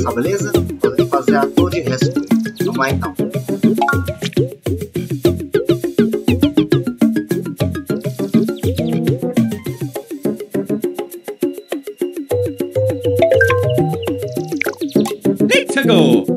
Só beleza? Vou ter que fazer a Toad Rescue. Não vai então. Need to go!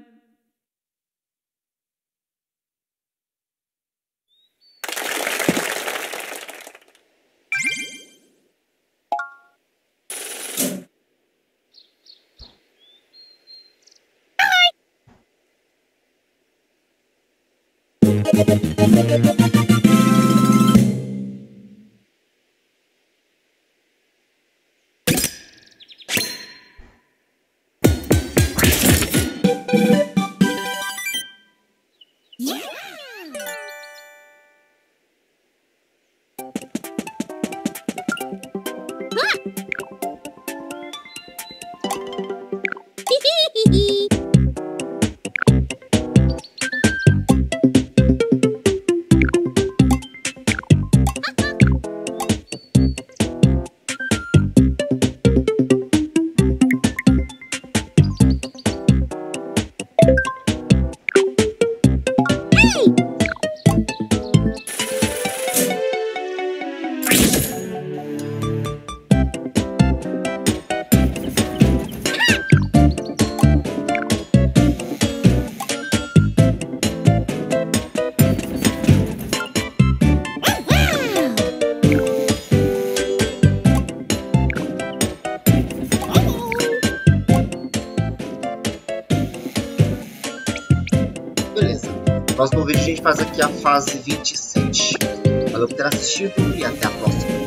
Próximo vídeo a gente faz aqui a fase 27. Valeu por ter assistido e até a próxima.